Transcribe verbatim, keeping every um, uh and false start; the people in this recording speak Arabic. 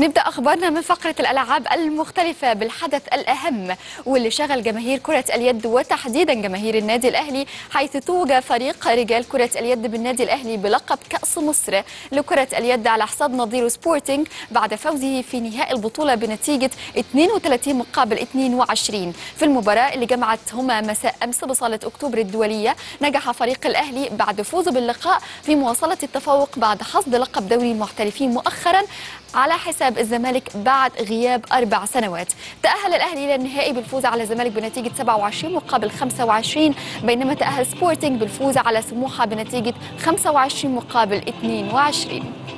نبدأ أخبارنا من فقرة الألعاب المختلفة بالحدث الأهم واللي شغل جماهير كرة اليد وتحديدا جماهير النادي الأهلي، حيث توج فريق رجال كرة اليد بالنادي الأهلي بلقب كأس مصر لكرة اليد على حساب نظيره سبورتنج بعد فوزه في نهائي البطولة بنتيجة اثنين وثلاثين مقابل اثنين وعشرين في المباراة اللي جمعتهما مساء أمس بصالة أكتوبر الدولية. نجح فريق الأهلي بعد فوزه باللقاء في مواصلة التفوق بعد حصد لقب دوري المحترفين مؤخرا على حساب الزمالك بعد غياب أربع سنوات. تأهل الأهلي إلى النهائي بالفوز على الزمالك بنتيجة سبعة وعشرين مقابل خمسة وعشرين، بينما تأهل سبورتنج بالفوز على سموحة بنتيجة خمسة وعشرين مقابل اثنين وعشرين.